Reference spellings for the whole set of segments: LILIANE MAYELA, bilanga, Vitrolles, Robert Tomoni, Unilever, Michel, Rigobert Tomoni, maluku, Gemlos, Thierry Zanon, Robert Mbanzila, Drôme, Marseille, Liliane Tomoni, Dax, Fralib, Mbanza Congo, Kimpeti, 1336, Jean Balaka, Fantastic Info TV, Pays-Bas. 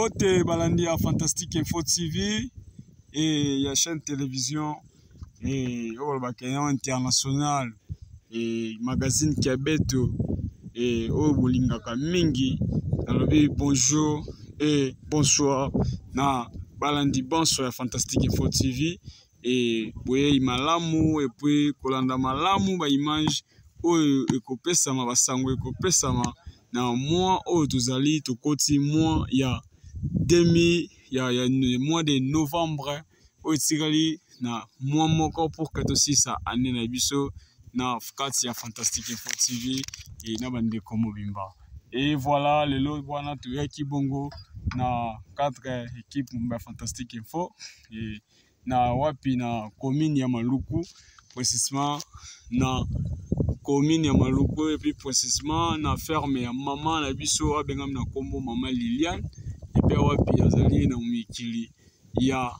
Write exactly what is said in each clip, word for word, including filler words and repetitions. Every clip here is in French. Bote balandi ya Fantastic Info T V et ya chaîne télévision et au bacayon international et magazine Kibeto et au bolingaka mingi talobi bonjour et bonsoir na balandi bonsoir ya Fantastic Info T V et boye malamu et puis kolanda malamu ba image oyo ekopesa ma basango ekopesa ma na mois oyo tozali tokoti mois ya demi ya ya mois de novembre oyo tikali na mois moko pour que tosisa année na biso na kati ya Fantastic Info T V et na bandeko mobimba et voilà le lot bwana toyaki bongo na quatre équipe mba Fantastic Info et na wapi na commune ya Maluku précisément na commune ya Maluku et puis précisément na ferme ya maman na biso abengam na kombo maman Liliane et puis wapi azali na mikili ya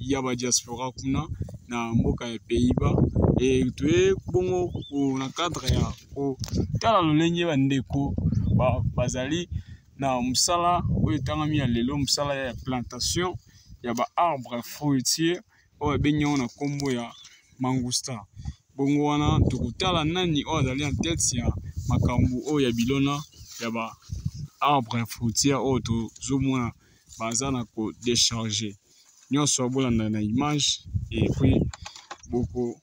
ya ba diaspora kuna na mboka ya Pays-Bas et tué bongo na cadre ya ko tala lolenge bandeko ba bazali na musala oyo tangami ya lelo musala ya plantation ya ba arbre fruitier oyo benyo na kombo ya mangusta bongo wana tukutala nani oyo azali en tête ya makambu oyo ya bilona ya ba arbre fruitier oyo tozomona baza na ko décharger nyonso bolanda na image et puis boko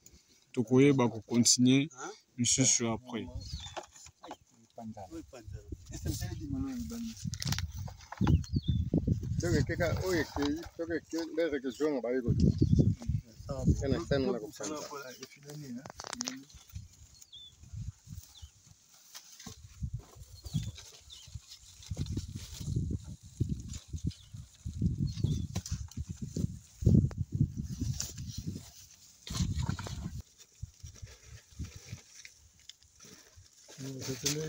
tokoyeba ko continuer misusu après donc quelqu'un où est que donc que les régions on va y goûter un instant on a compris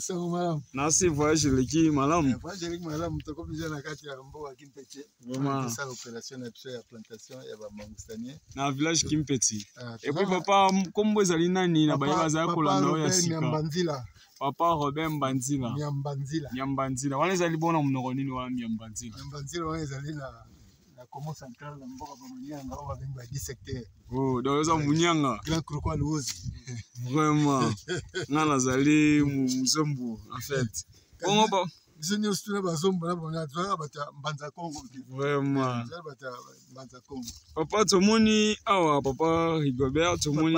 ça va madame nasi voyage leki madame voyage leki madame toko pija na kati ya mboka Kimpeti vraiment ça l'opération na biso ya plantation ya ba mangustanier na village Kimpeti et puis papa kombo ezali nani na baye baza kolanda oyo ya sika papa Robert Mbanzila Mbanzila Mbanzila wana ezali bona mnoko nini wa Mbanzila Mbanzila wana ezali na na komo central na mboka ba Munyanga oba bimba dix hectares oh donc za Munyanga grand croquois lozi vraiment nana zali muzombo en fait bongo ba zeni ostura ba zombo na bona twa ba Mbanza Congo vraiment Mbanza Congo papa Tomoni awa papa Rigobert Tomoni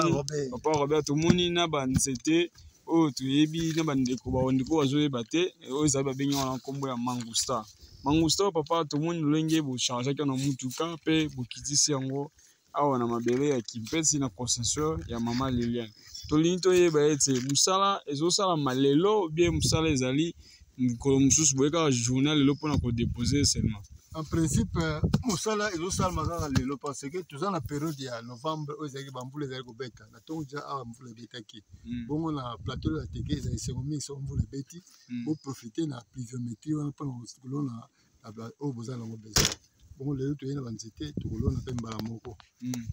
papa Robert Tomoni na banzete oh tuyebi na bandeko ba ndiko bazoyeba te oyo za ba benyo na kombo ya mangusta mangusta papa Tomoni lenge bo charger kana mutuka pe bokitisi yango awa na mabele ya Kimpeti na concession ya mama Liliane tolingi toyeba ete musala ezosala malelo bien musala ezali mokolo mosusu boye kaka journal lelo mpona kodepose seulement en principe musala ezosalama kaka lelo parce que toza na période ya novembre oyo ezalaki bambula ezali kobeta na ntongo ja awa mvula ebetaki bongo na plateau ya teke ezali sengo mingi so mvula ebeti boprofite na pluviométrie wana mpona kolona oyo boza nango besoin bon le tout est dans l'entité tout le monde fait balamoko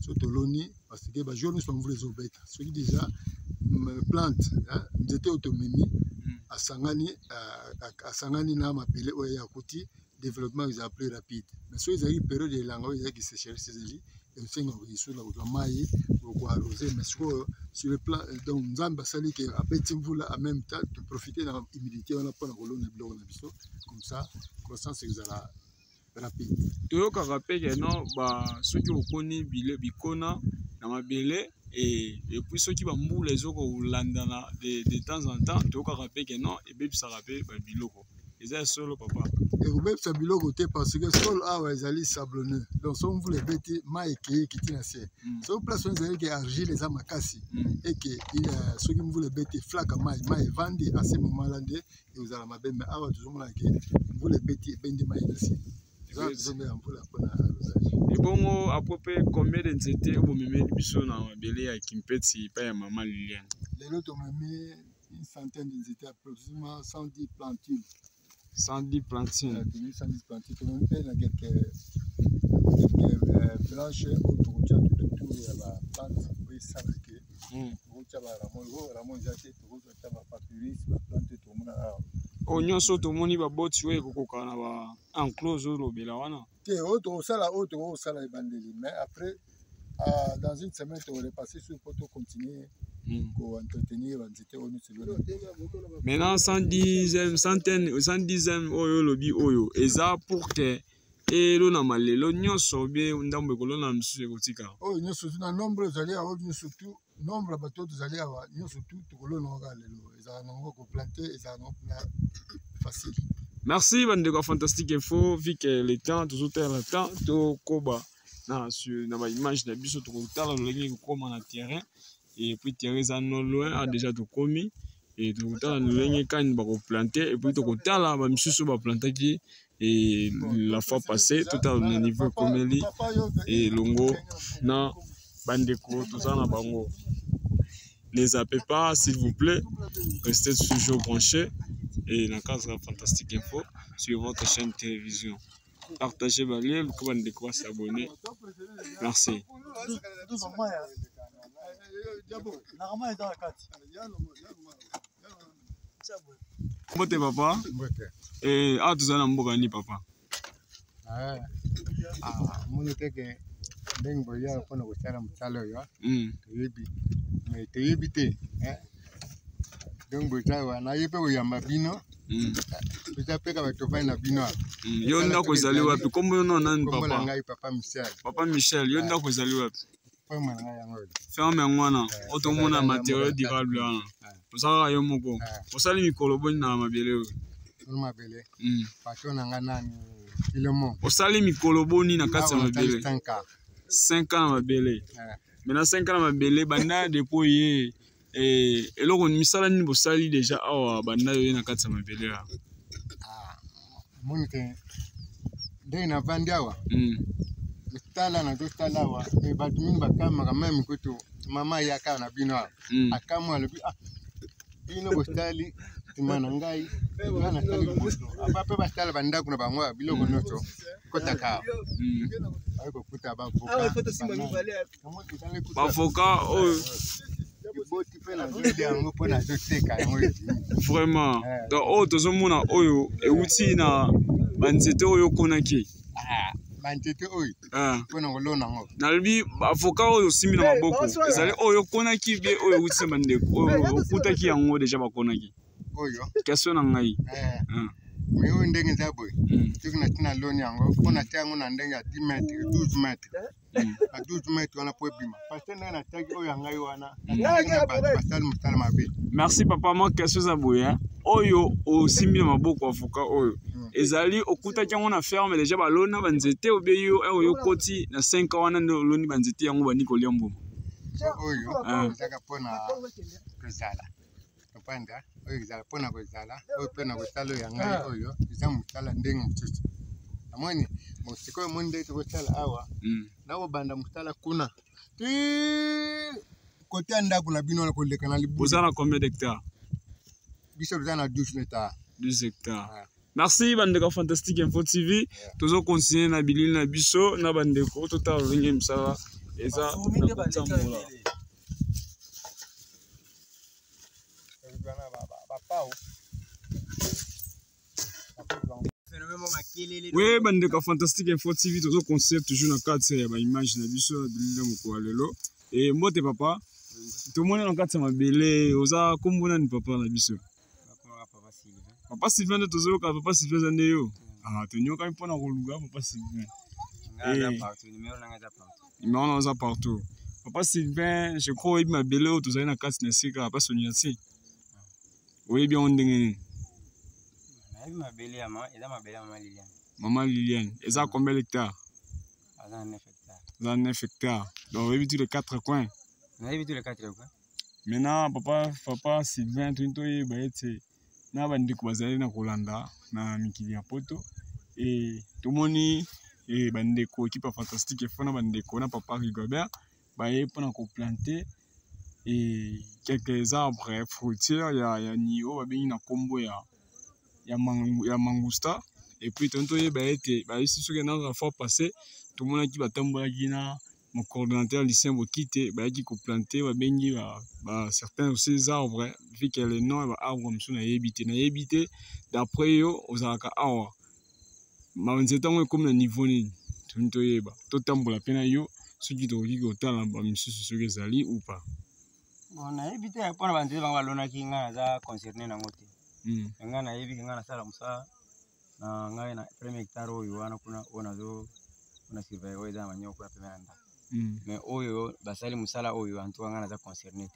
surtout l'oni parce que bah jour nous sommes voulés au bête celui déjà plante j'étais autonomie à Sangani à Sangani n'a m'appelé au Yakuti développement ils appellent plus rapide mais sur les années période de langue ils ont qui se cherchent ces années et aussi on voit sur la route maille beaucoup arrosé mais sur sur le plan donc nous avons basali que après Timboula en même temps de profiter de l'humidité on a pas la colonne de blanc comme ça croissance exhala rapide. Toyo ka rapeke non ba soki okoni bile bikona na mabele et et puis soki ba mbula ezoko ulandana de de temps en temps toyo ka rapeke non et bebi sa rape ba biloko. Ezali solo papa. Et bebi sa biloko te parce que sol a wa ezali sablonneux. Donc so vous les bêtes mai ke kiti na se. So place on ezali ke argile za makasi et ke soki vous les bêtes flaka mai mai vandi à ce moment-là ndé et vous allez mabembe awa toujours la ke vous les bêtes bendi mai na se. Et bon, à peu près combien de c'était au moment du bisou dans la belle à Kimpeti, pas à maman Liliane. Les autres ont mis une centaine de c'était approximativement cent dix plantules. cent dix plantines. cent dix plantines. Tout le monde fait quelques planches autour de la pâte, oui, fabriquée. Oignon saute au monde, il va botter en close au lobby. Mais après, dans une semaine, on va repasser sur le poteau, continuer pour entretenir l'entité. Maintenant, cent dixième, centaine, cent dixième au lobby, et ça pour que. Et l'on a mal, l'on so bien, on a un peu de l'on a un peu de surtout a un nombre de l'on a surtout nombre de l'on a un surtout l'on a un facile. Merci, Bandega Fantastique Info, vu que le temps, toujours le temps, tout Koba, dans l'image de Bissot, tout le temps, terrain, et puis Thierry Zanon loin a déjà tout commis, et tout le temps, le temps, on va planter, et puis tout le temps, on va planter. Et la fois passée, tout à l'heure, niveau Komeli et Longo, non, Bandeko, tout ça, Nabango. Ne zappez pas, s'il vous plaît, restez toujours branchés et la case de la Fantastique Info sur votre chaîne télévision. Partagez, balayer, le Bandeko, s'abonner. Merci. Comment t'es, papa? Et à tous les membres ni papa. Ah, mon était que ben boya pour nous faire un salaire, hein. Mais tu es bité, hein. Donc boya wa na yepe wa mabino. Peut-être que avec toi na bino. Yo nda ko zali wapi comme non nan papa. Papa Michel. Papa Michel, yo nda ko zali wapi. Ferme nga yango. Ferme ngwana, otomona matériaux durable hein. Posala yo moko. Posali mikolo boni na mabeleo. Mabele mm. Patron nangana kilomo osali mikolo boni na kati ya mabele cinq ans na mabele mena cinq ans na mabele banda depo ye eh eloko misala ni bosali deja awa banda yo na kati ya mabele ya ah monke de na vandawa mm tala na tala wa e badmin bakama kama mikoto mama yaka na bino mm. Akama le ah bino bosali Manangai, Papa Bastal Vanda Kunabanga, below Noto, Kotaka. I will put about Bafoka. Vraiment, the old Zomona oil, a Utina, Manteto Yokonaki. Ah, Manteto oil. Ah, Ponolona. Nalbi, Bafoka oil similar Boko. Oil Konaki, be oil with some and the Kutaki and Wood Jabakonaki. Question on my own dang in that boy. You can attend a loan on a town and then a dimet, douze mat, a douze mat on a poebima. Pastel and attack you and I wanna. Merci, papa, moi, question à Boya. Oyo, au similaire ma book of oil. Ezali, au Kuta Kamona ferme déjà à l'on avant de te obéir au Yokoti, la cinq ans and l'on avant de te en ou à Nicoliambo. Oyo, un Zakapona Presala. Panda, oyo za pona ko zala, oyo pona ko talo yanga oyo, izamu tala ndengu mtutu. Amoni, mosiko monde to tala awa, na obanda mutala kuna. Ti kote nda kuna bino ko lekana libu. Bozana combien d'hectares? Biso bozana douze hectares. douze hectares. Merci bandeko Fantastic Info T V. Tozo continuer na bilili na biso na bandeko to tala lingi msala. Eza na kutambola. Oui, Bandeka Fantastique Info T V, tout le concept, toujours dans le cadre de l'image de la vie. Et moi, t'es papa, tout le monde est dans le cadre de ma belle, osa, comment on a papa la vie? Papa Sylvain. Papa Sylvain, tu es papa Sylvain, tu es ah, tu es là, tu es là, tu es là, tu es là, tu es partout. Papa Sylvain, je crois que ma belle, tu es dans le cadre de la vie. Oui, bien, on est Maman Liliane, et ça combien d'hectares? neuf hectares. Donc, on a vu tous les quatre coins. On a vu tous les quatre coins. Maintenant, papa, papa, Sylvain, tu es là, et tout le monde est bandeko, qui est fantastique, et bandeko, na papa Rigobert, pour planter. Et quelques arbres fruitiers, il y a un niveau, il y a un combo. il y a Mangousta. Et puis, tantôt, il y a ici sur la fois passée, tout le monde qui va tomber là, mon coordonnateur lycéen va quitter, il y a planter, il y a certains aussi arbres, vu que les noms des arbres comme ça, on a habité, on a habité. D'après eux, on a awa. Mais c'est comme le niveau ni, tout le monde tout tombe la peine yo, ceux qui doivent vivre autant là, monsieur sur les alliés ou pas. On a habité à part les gens qui ont été concernés dans notre. On a habité, on a ça comme ça. On a un premier hectare où on a on a zo on a surveillé où ils ont manié au cours de la première. Mais oyo basali musala oyo antoanga naza concerné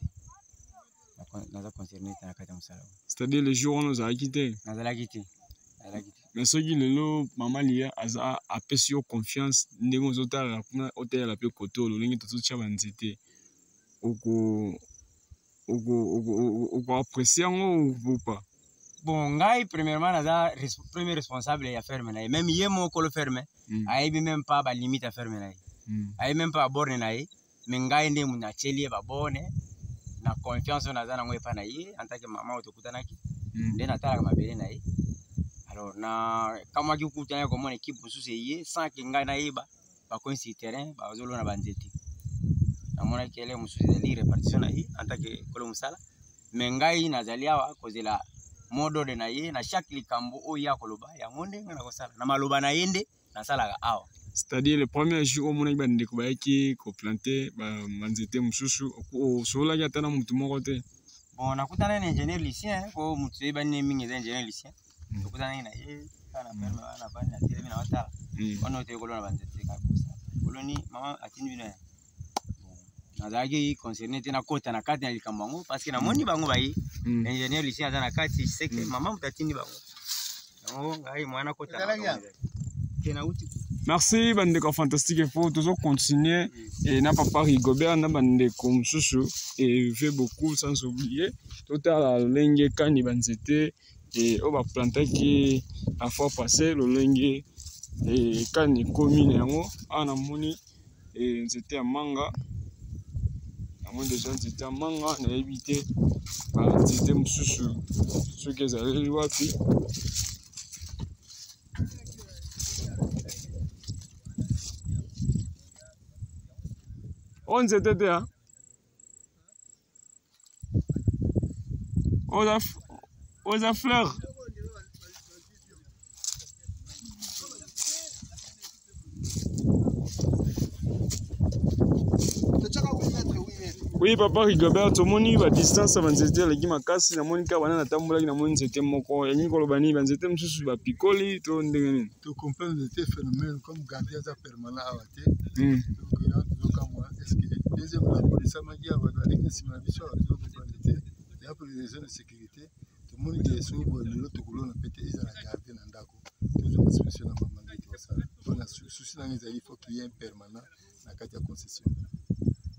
naza concerné na kati musala c'est-à-dire les jours nous a quitté naza la quitté naza quitté mais ceux qui le lo maman lia a a pesio confiance ndingo zota la kuna hôtel la pe kotolo ndingo tout ça banzete oko oko oko apprécier ou pas bon ngai premièrement naza premier responsable ya ferme na même yemo ko lo ferme ai même pas ba limite à ferme na aïe même pas borné naïe, mais n'gai ne muna chelié ba borné, na confiance on a zana ngwe panaïe, en tant que maman autokuta naki, de natala kama bele naïe, alors na kama kikuta naïe comment équipe pour soucier, sans que n'gai naïe ba, ba coinci terrain, ba zolo na banzeti, na mona kile mususi zali répartition naïe, en tant que kolomusala, mais n'gai na zalia wa cause la modo de naïe, na chaque likambo oya koloba, ya monde na kosala, na maloba na yende, na sala ga awa. C'est-à-dire le premier jour où mon ami ben découvrait qu'il plantait, ben manzete mususu, au sol là il y a tellement de moutons. Bon, on a coupé un ingénieur lycéen, quoi, mutué ben les mines ingénieurs lycéens. On a coupé un ingénieur, on a perdu, on a perdu, on a tiré, on a tiré, on a tiré, on a tiré, on a tiré. Colonie, maman a tenu bien. On a dit concerné, on a coté, on a caté les cambango, parce que na moni bango baï, ingénieur lycéen on a caté, c'est que maman a tenu bango. Oh, aïe, moi on a coté. Merci Bandeko Fantastique Info, toujours continuer et n'a pas Rigobert n'a Bandeko Msusu et fait beaucoup sans oublier total la langue kani banzete et on va planter qui a fort passé le langue et kani commune yango ana moni et c'était un manga amon déjà c'était un manga na éviter banzete Msusu ce que ça allait voir puis on se tête là. On a, on a fleur. Oui papa Rigobert, tout le monde va distance avant de dire les gens cassent, la monica banane à tambour, la monica c'était moko, et ni colobani, ben c'était monsieur sur la picoli, tout le monde. Tu comprends le phénomène comme gardien permanent à voter. Deuxième, la police m'a dit avoir la ligne sur la mission avec l'autre quantité. Et après les zones de sécurité, tout le monde qui est sous l'autre couleur, on a pété, ils ont gardé l'andaco. Tout le monde se fait sur la maman de l'autre. On a souci dans les aïe, il faut qu'il y ait un permanent dans la carte de concession.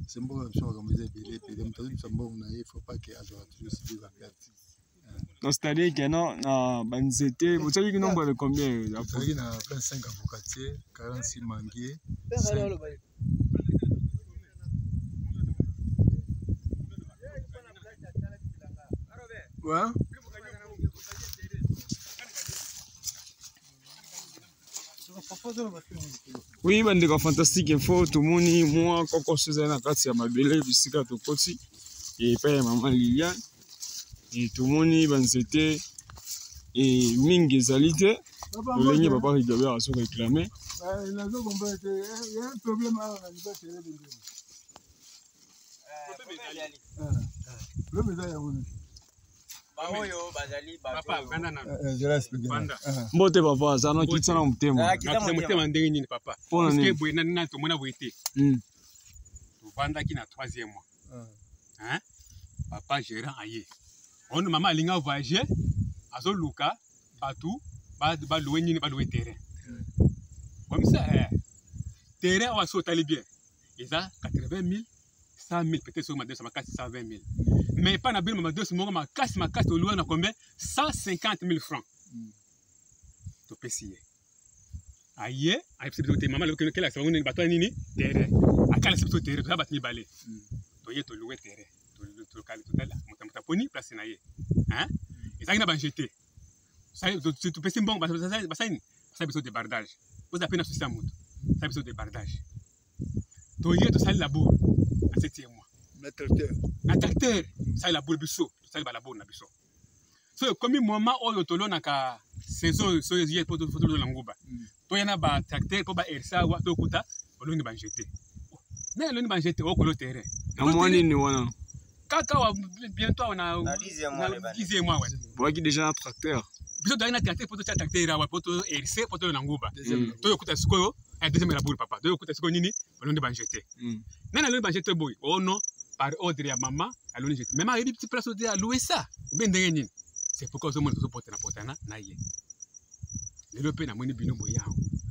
C'est une bonne option à organiser les billets, et même temps, il ne faut pas qu'il y ait toujours ce qui va partir. Donc, c'est-à-dire que non, c'était. Vous savez que nombre de combien il y a vingt-cinq avocatiers, quarante-six manguiers. Ouais. Oui, Bandeko Fantastique Info, tout le monde, moi, quand on se fait la carte, c'est ma belle, ici, à tout côté, et puis maman Liliane, et tout le monde, ben c'était, et Ming et Zalité, le dernier papa Rigobert a se réclamé. Il y a un problème à la liberté. Le problème est à la papa, banana. Je laisse le banana. Bon, t'es papa, ça non, quitte ça non, t'es moi. Quitte ça non, t'es moi. Papa. Parce que vous n'avez pas tout mon avouité. Vous vendez qui na troisième mois. Hein? Papa gérant aïe. On maman linga voyager. Azo Luka, Batou, Bad Baloué ni Baloué terrain. Comme ça, terrain on va sauter bien. Et ça, quatre-vingt mille. cent mille, peut-être sur ma deux, ça m'a cassé cent vingt mille. Mais pas n'abîme ma deux, c'est mon ma casse, ma casse au loin, on a combien cent cinquante mille francs. Tu peux essayer. Aïe, aïe, c'est plutôt tes mamans, le Kennel, c'est un bateau, nini, terre. À quel c'est plutôt terre, tu as battu balai. Tu es tout loué, terre. Tu es tout calé, tout là. Mon taponi, place naïe. Hein? Et ça, il n'a pas jeté. Sabe, se tu pensa em bom, mas sabe, mas sabe, sabe isso de bardagem. Você apenas assusta muito. Sabe isso de bardagem. Tu ia tu sai da boa, a sete mois. Na tracteur. Na tracteur, sai da boa bicho, sai da boa na bicho. So como mama olho tolo na ca season, so ia por todo todo languba. Tu ia na ba tracteur, por ba ersa, o tu cuta, o longe banjete. Não, o longe banjete, o colo terre. Não moni não ano. Caca, bientôt on a na dixième mois. Na dixième mois, ouais. Boa que déjà un tracteur. Biso daina tracteur pour tout tracteur rawa pour tout R C pour tout languba. Tu ia cuta scoyo, a deuxième la boa papa. Tu ia cuta scoyo nini, o longe banjete. Não, o longe banjete boy. Oh non, par ordre ya mama, o longe banjete. Mama ele petit place de louer ça. Ben dengeni. C'est pourquoi je me suis porté à porter à naïe. Les lopins n'ont ni binou boya.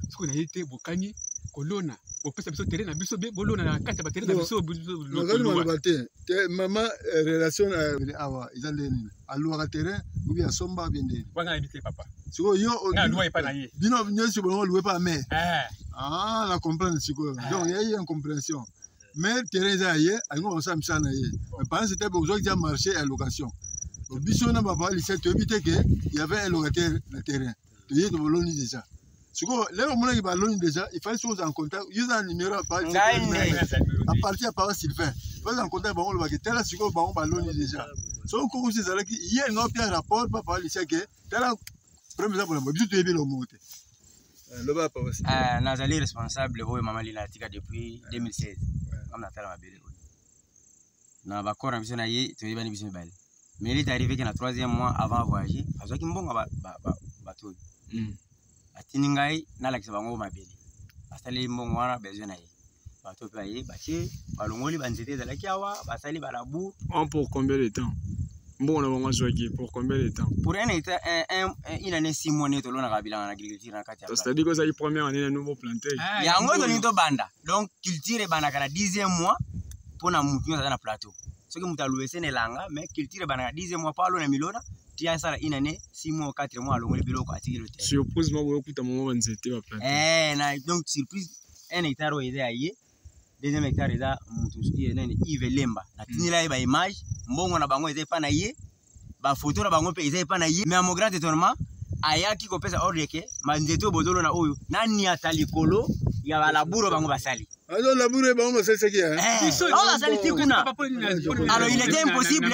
Ce qu'on a été bocani, colonna, au père s'absente terrain, abusé bolonna la carte batterie, abusé bolonna. Maman relation à Awa, ils ont des à louer terrain ou bien à Somba bien des. Voilà habité papa. Si on y a loué pas naïe. Binou venu sur bon loué pas mais. Ah la comprendre si quoi. Donc il y a eu une compréhension. Mais terrain ça y est, alors on s'amuse à naïe. Mes parents c'était pour jouer déjà marché à location. Au bichon n'a pas parlé, c'est évité que il y avait un locataire le terrain. Tu es de Bologne déjà. Ce que là au moment où il Bologne déjà, il fallait se en contact. Il y a un numéro à partir. À partir à part Sylvain. Vas en contact bon le locataire là ce que bon Bologne déjà. Son coco c'est là qui hier n'a pas rapport pas parler c'est que là première fois bichon tu es bien le monter. Le bas pas aussi. Ah, Nazali responsable au maman Linatika depuis deux mille seize. Comme Natal m'a bélé. Na ba corps ambition na yé, tu es bien bichon bal. Mais il est arrivé dans le troisième mois avant de voyager, parce qu'il y a un pour combien de temps? Bon, on a joué pour combien de temps? Pour un état, il a six mois de l'agriculture. C'est-à-dire que c'est la première année de nouveau planté. Il y a un banda. Donc, culture et banda, le dixième mois pour la mouture dans le plateau. Ce que nous avons loué, c'est les langues, mais qu'ils tirent dix mois par l'année, tu as ça une année, six mois, quatre mois, alors on est bien au quartier. Surprise, moi, vous écoutez mon moment, c'était la plaine. Donc, surprise, un hectare est aillé, deuxième hectare est à Moutouski, et un Yves Lemba. Il y a une image, bon, on a bango, il y a pas naillé, la photo, la bango, il y a pas naillé, mais à mon grand étonnement, il y a qui copie ça hors de que, mais il y a tout, il y a tout, il y a tout, il y a la bourre, bango, basali. Alors la bourre, bon, c'est ce qu'il y a. Alors il était impossible.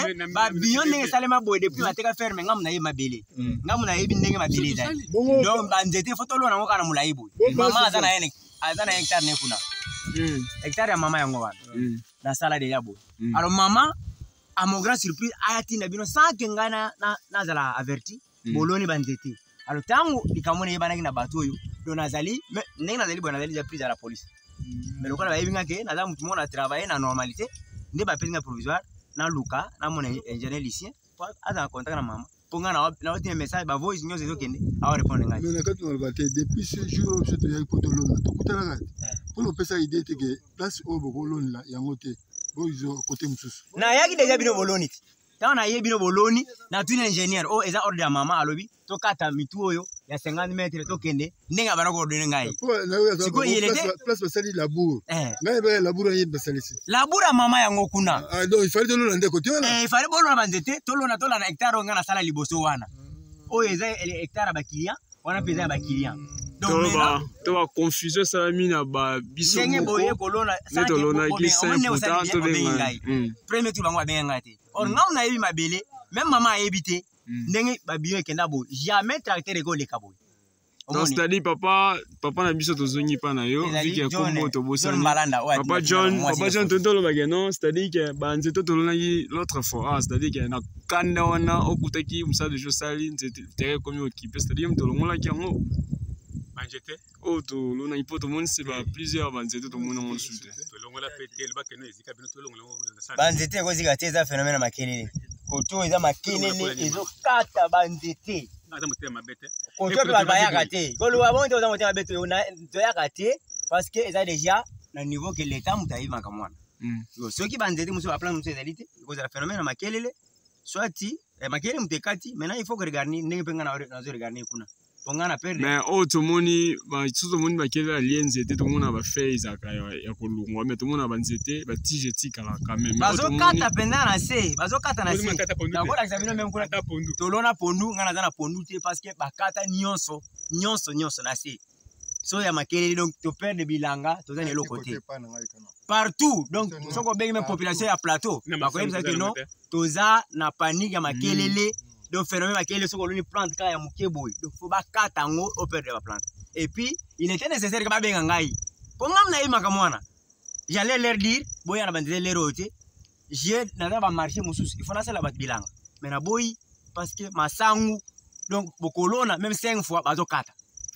Bion n'est salement boy depuis la terre ferme. Nous n'avons pas belé. Nous n'avons pas ma belé. Donc bandité photo l'on a encore à moulaï boy. Maman a zana un, a zana un hectare n'est pas. Hectare à maman yango va. Dans ça là déjà boy. Alors maman, à mon grand surprise, a été n'abîme sans qu'enga na na zala averti. Boloni bandité. Alors tango les camionnettes banagent na batoyo. Don azali, mais n'est nazali bon azali déjà pris à la police. Mais le cas là, il y a que là, tout le monde a travaillé dans la normalité. Ne pas payer un provisoire, dans Lucas, dans mon ingénieur lycée, pour avoir un contact avec maman. Pour qu'on a un message, bah vous ignorez ce qu'il y a à répondre. Mais on a quand on regarde depuis ce jour, je te dis pour tout le monde, tout le monde. Pour le passer idée que place au Bologna là, il y a un côté, vous au côté Moussous. Na yaki déjà bien au Bologna. Quand on a eu bien au Bologna, na tout l'ingénieur, oh, ils ont ordonné à maman à l'objet, tout quatre mitoyo yo. Il y a cinquante mètres de tokende, n'est pas encore de n'engager. C'est quoi il était? Place basali la bourre. Mais ben la bourre il est basali. La bourre à maman yango kuna. Donc il fallait de l'eau dans des côtés là. Il fallait bon la bandette, tout l'eau na tout la hectare on a sala liboso wana. Oh ils ont les hectares bakilia, on a pesé bakilia. Donc là, tu vas confuser ça mina ba biso. N'est boye kolona, ça que on a glissé pourtant tout bengai. Premier tout bango bengai. On a eu ma belé, même maman a évité. Nengi babio kenda bo jamais tracteur ego le kaboi. Donc c'est-à-dire papa papa na biso tozongi pa na yo viki akombo to bosa papa John papa John tonto lo bageno c'est-à-dire que banze to tolona ki l'autre fois c'est-à-dire que na kanda wana okutaki musa de josali c'était comme une équipe c'est-à-dire mtolongola ki ngo banjete o to lona ipoto mon c'est ba plusieurs banze to to mona mon sute tolongola petel ba keno ezika bino tolongola banze te ko zika teza phénomène makelele. Koto eza makelele ezo kata banzete. Aza mote mabete. Koto pe babaya kate. Kolo wabongo te oza mote mabete ona doya kate parce que eza déjà na niveau que l'état mutayi banka mwana. So ki banzete muso aplan muso ezalite koza phénomène makelele. Soit ti makelele mutekati, maintenant il faut que regarder nenge penga na na zo regarder kuna. Mais oh, tout le monde, tout le monde va quelle alliance c'était, tout le monde va faire ça, ya kolungwa, mais tout le monde va nzete, va tigeti kala quand même. Bazo kata penda na se, bazo kata na se. D'abord examiner même kona ta pondu. Tolona pondu, ngana za na pondu te parce que bakata nyonso, nyonso nyonso na se. So ya makele donc to perdre bilanga, to za nelo côté. Partout donc soko bengi même population ya plateau, bakoyem ça que non, to za na panique ya makelele. Donc, phénomène à quel est ce qu'on lui plante quand il y a un kébouille. Donc, il faut pas quatre ans au père de la plante. Et puis, il était nécessaire que je ne me Comment on a J'allais leur dire, boy, on a bandé les routes. J'ai d'abord marché mon souci. Il faut lancer la batte bilan. Mais la boy, parce que ma sang, donc, beaucoup a même cinq fois, pas quatre.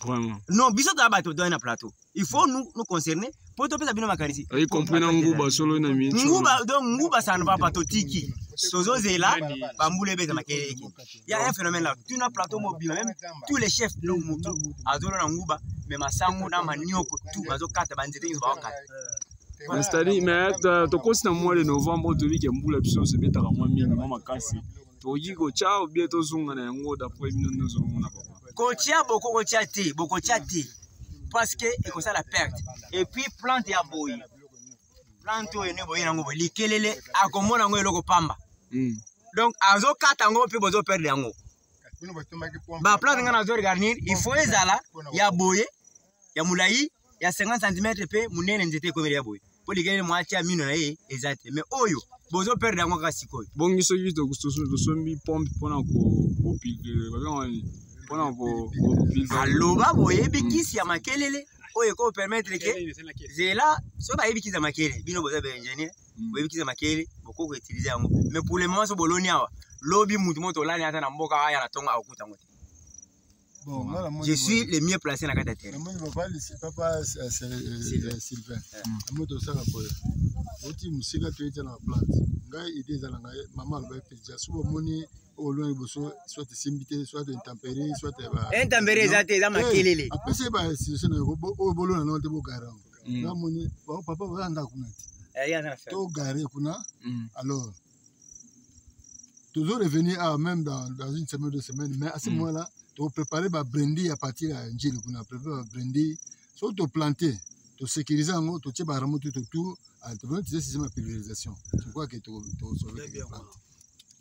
Vraiment. Non, bisous d'abord, tu donnes un plateau. Il faut nous nous concerner pour te faire bien ma carrière. Il comprend un gouba solo na mi. Gouba donc gouba ça ne va pas totiki. Sozo zela, bamboule beza makeleki. Il y a un phénomène là. Tu n'as plateau mobile même. Tous les chefs de moto azolo na gouba, mais masango na manioko tout bazo kata banzete nzo ba kata. C'est-à-dire mais to kosi na mois de novembre to wiki mbula biso se betaka mwa mingi mama kasi. To yiko chao bieto zunga na ngo d'après mino nzo ngona papa. Kotia boko kotia ti, boko kotia ti. Parce que comme ça la perte et puis plante ya boy plante o ene boy na ngo likelele akomona ngo eloko pamba donc azo kata ngo pe bozo perdre yango ba plante ngana zo garnir il faut ezala ya boye ya mulai ya cinquante centimètres pe munene nzete ko ya boy po ligele mo atia mino na ye ezate mais oyo bozo perdre yango kasiko bongi so yito kusoso sombi pompe pona ko ko pique ba ngani Voilà, vous allô, bah, vous avez qui s'y a maquillé, ou est-ce qu'on permet de que Zéla soit pas évident à maquiller, bien vous avez ingénieur, vous avez qui s'est maquillé, beaucoup utilisé à moi. Mais pour le moment, ce Bologna, l'objet mouvement au lani à la moka à la tongue à Okuta. Bon, je suis le mieux placé dans la catapulte. Moi, je ne vais pas laisser papa Sylvain. Moi, tout ça, la poêle. Aussi, monsieur, tu es dans la plante. Gars, il est dans la maman, elle va être déjà sous le monnaie. Au loin, soit des simbités, soit des intempéries, soit des. Intempéries, ça t'es dans ma kélélé. Après, c'est pas si c'est un robot au boulot, non, t'es beau garant. Non, mon papa, voilà, on a connu. Il y a un fait. Tout garé, kuna. Alors, toujours revenir à même dans, dans une semaine, deux semaines, mais à ce moment-là, tu vas préparer ma brandy à partir à Njil, kuna. Préparer ma brandy, soit tu planter, tu sécuriser en haut, tu tiens par remonter tout autour, tu vas utiliser le système de pulvérisation. Tu crois que tu vas sauver les plantes.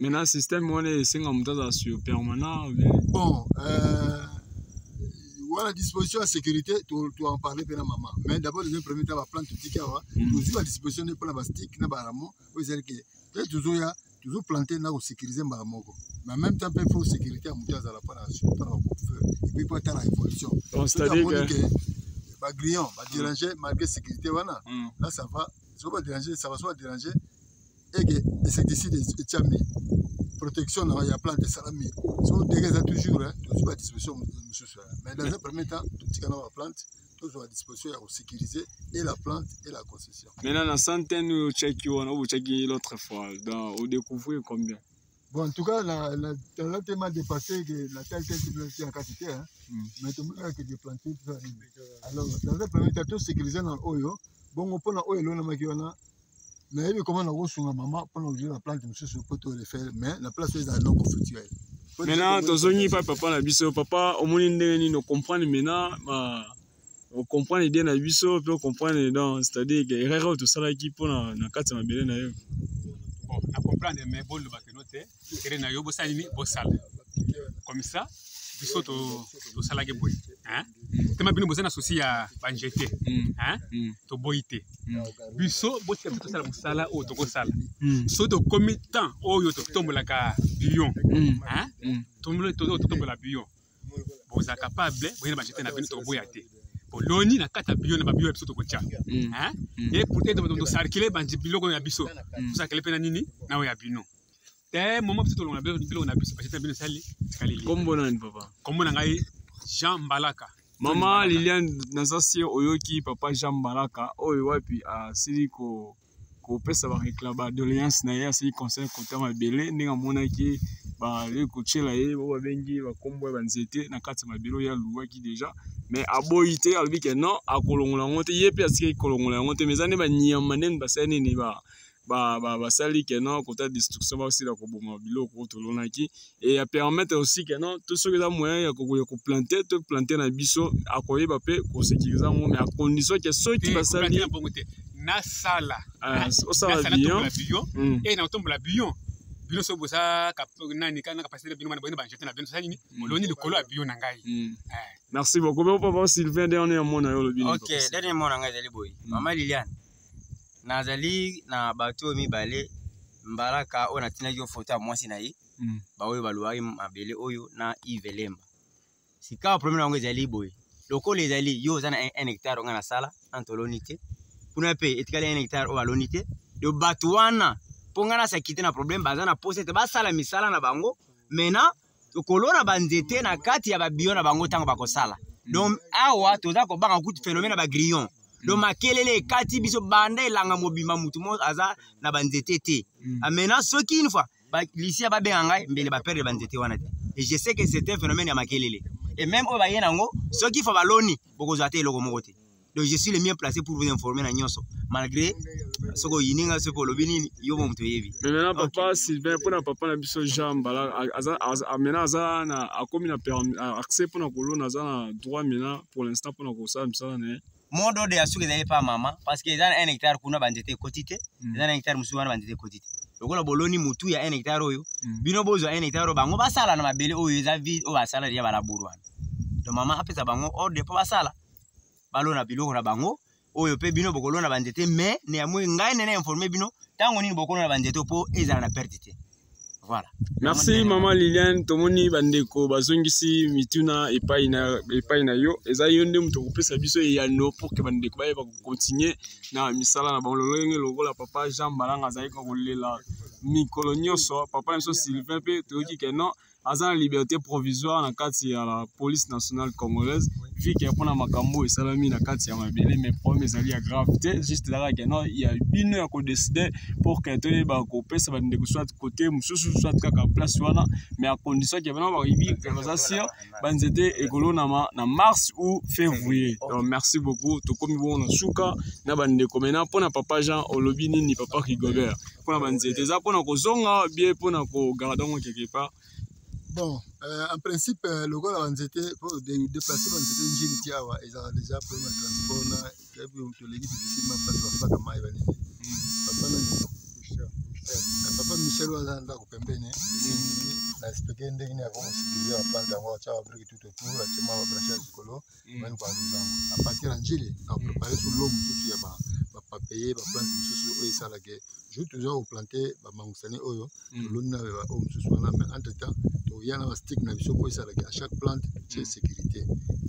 Maintenant, le système est en permanent. Bon, euh, voilà, disposition à sécurité, tu vas en parler pendant maman. Mais d'abord, le premier temps, on va prendre tout ce qu'il y a. Toujours à disposition de prendre un stick, un baramon. Toujours planter, on va sécuriser un baramon. Mais en même temps, il faut sécurité à monter à la part, à feu. Et puis, il faut attendre la révolution. C'est-à-dire que les grillons, les dérangés, malgré la sécurité, là, ça va. Ça va déranger, ça va soit déranger. Et que c'est ici des tiamis, protection il y a plein de salami. Sauf des gaz à toujours, toujours à disposition, monsieur. Mais dans un premier temps, tu cannes la plante, toujours à disposition à sécuriser et la plante et la concession. Maintenant, la centaine ou check you, on a checké l'autre fois, dans au découvrir combien. Bon, en tout cas, la la la tellement dépassé que la taille est en quantité, hein. Mais tout le monde qui est planté, alors dans un premier temps, tout sécuriser dans l'eau. Bon, on prend l'eau et l'eau, on a qui on a. Mais il y a comment on a maman pour ouvrir la plante, monsieur, sur peut le faire, mais la place est non conflictuelle. Maintenant, tu n'y pas papa la biseau, papa, au moins il comprend maintenant, on comprend l'idée de la biseau, puis on comprend les dents, c'est-à-dire qu'il y a tout ça qui pour la carte de la belle. Bon, on comprend, mais bon, le bateau, c'est que nous avons salé. Comme ça, biseau, tout ça qui est bon. Tema bino bozana souci ya banjete hein to boité biso botika to sala musala o to ko sala so to committant o yo to tombola ka bion hein tombola to to tombola bion boza capable boyena banjete na bino to boyate poloni na kata bion na bion biso to ko tcha hein et pourtant to circuler banji biloko ya biso to circuler pena nini na o ya bino te moma biso to longa biloko na biso banjete bino sali kalili kombona ni papa kombona ngai Jean Balaka. Maman Liliane Nazasio Oyoki, papa Jean Balaka, Oyopi a Siri ko ko pesa ba réclama doléance na ya Siri concerne côté mabele ndinga monaki ba le kochela ye ba bengi ba kombo ba nzete na kati mabelo ya luwaki déjà mais aboyité albi que non akolongola ngote yepi asiki kolongola ngote mezane ba nyamane ba sene ni ba ba ba basali kenan kota destruction ba aussi la koboma biloko tolona ki et a permettre aussi kenan tout ce que ça moyen ya ko planter tout planter na biso akoyeba pe ko sécuriser mo mais à condition que ceux qui basali na sala o sala bion et na tombe la bion bion so bosa ka nani kana ka passer bion na bonne ba jeter na bion sali ni moloni le colo a bion na ngai. Merci beaucoup mais papa Sylvain dernier mot na yo le bion. OK dernier mot na ngai zali boy mama Liliane Nazali na bato mibale Mbalaka ona tinaki yo photo ya mwasi na ye mm. baoyo baluwaki mabele oyo na Ivelemba sika premier na ngeza liboy lokolo ezali yo zana un hectare ngana sala antolonite kuna pe etikale un hectare o balonite yo bato wana pongana sakite na problème bazana posete basala misala na bango mena kolona banzete na kati ya babiona bango tango bakosala mm. donc awa toza ko banga kuti phénomène ba grillon donc makelele kati biso banda elanga mobima mutu mo aza na banzete té amena soki une fois ba lycée ba benganga mbele ba perdre banzete wana té et je sais que c'est un phénomène ya makelele et même o ba yena ngo soki fa baloni bokozwa té loko moko té donc je suis le mieux placé pour vous informer na nyoso malgré soko yininga soko lobini yo mutu yevi mais maintenant papa Sylvain pour na papa na biso Jean Balaka aza amena aza na akomi na accès pour na kolona aza na droit maintenant pour l'instant pour na kosa misala né mon dos de Yasuke n'allait pas maman parce qu'ils ont un hectare qu'on a bandité cotité, ils ont un hectare musulman a bandité cotité. Donc la boloni mutu y a un hectare oyo, binobozo un hectare bango basala na mabele oyo za vide o basala dia bala buruan. Donc maman apesa bango orde po basala. Balona biloko na bango oyo pe bino bokolo na bandité mais ne amwe ngai nene informer bino tango nini bokolo na bandité po ezala na perdite. Voilà. Merci maman Liliane Tomoni bandeko bazongisi mituna epai na epai na yo eza yo nde muto kopesa biso ya no pour que bandeko ba continuer na misala na bololenge lokola papa Jean Balanga za ko kolela mikolo nyoso papa nso Sylvain pe toki que non aza na liberté provisoire na kati ya la police nationale congolaise vu que pona makambo esalami na kati ya mabele mais problème ezali ya gravité juste là que non il y a une heure qu'on décide pour que toi ba kopesa bandeko soit côté mususu soit kaka place wana mais à condition que vraiment ba ribi que ça sire banzete ekolo na na mars ou février donc merci beaucoup to komi bona suka na bandeko mena pona papa Jean olobi nini papa Rigobert pona banzete za pona kozonga bien pona ko garder on quelque part. Bon, euh, en principe, euh, le gars, on était pour déplacer, on était une gym tiawa, ils ont déjà pris un transport, là, et puis on te l'a dit, difficilement, parce que papa, comment il va l'aider. Papa, non, papa, Michel, on a un peu de peine, on a expliqué, on a dit, on a dit, on a dit, on a dit, tout autour, on a dit, on a branché le colo, on a dit, on a partir en Gilles, on a préparé sur l'homme, tout ce va payer, va planter, tout ce qui est je vais toujours planter, va mangoussani, oyo, l'homme, homme, tout ce qu'on a, mais entre-temps, il y a un stick à chaque plante, c'est sécurité.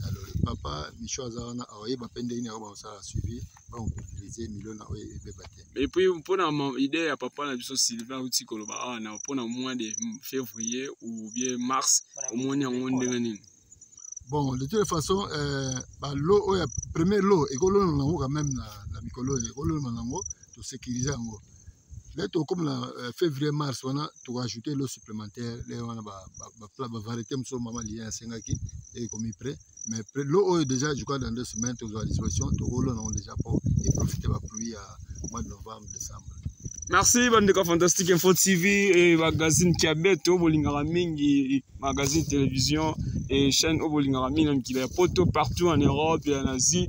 Alors, papa, Michel, il y a un suivi, on peut utiliser Milon et Bébaté. Et puis, pour une idée, papa, il y a Sylvain ou Tikoloba, on a moins de février ou bien mars, au moins on est. Bon, de toute façon, l'eau, la première lot, et l'eau, quand même, la micolo, et l'eau, tout sécurisé en haut. Là, comme le février-mars, on a ajouté l'eau supplémentaire. Là, on a la variété, on maman liée à Sengaki et commis prêt. Mais l'eau est déjà, je crois, dans deux semaines, on a la disposition. On a déjà pour profiter de la pluie au mois de novembre, décembre. Merci, bande de Fantastic Info T V et magazine Kimpeti, Obolingaraming, magazine télévision et chaîne Obolingaraming, qui est poto partout en Europe et en Asie,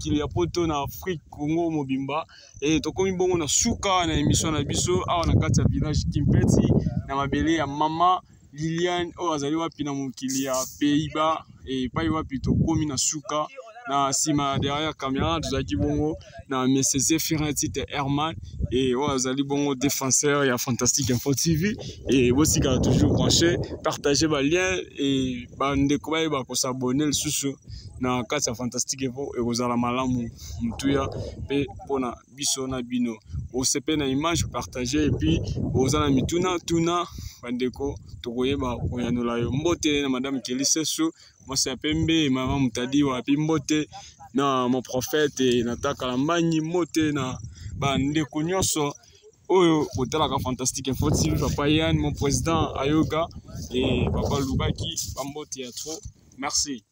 qui est poto en Afrique, Congo, Mobimba. Et tout comme on a souka, on a émission à Bisso, on a quatre villages Kimpeti, on a Mabélé, on a Mama, Liliane, on a Zaliwapi, qui est Pays-Bas, et Pays-Wapi, tout comme on a souka. Na sima derrière caméra tuzaki bongo na M C C Firantite Herman et wazali bongo défenseur ya Fantastic Info T V et aussi ka toujours branché partager ba lien et ba ndeko ba ba ko s'abonner le susu na kati ya Fantastic Info e kozala malamu mtuya pe pona biso na bino o sepe na image partager et puis ozana mituna tuna bandeko tokoyeba oyanola yo mbote na madame Kelisesu. Moi c'est Pembe, maman Moutadi, Wapi Mbote, na mon prophète, Nataka Lamani, Mote, na Bande Kounyoso, Oyo, Otelaka Fantastic Info T V, Papa Yann, mon président Ayoga, et Papa Lubaki, Bambote Yatro. Merci.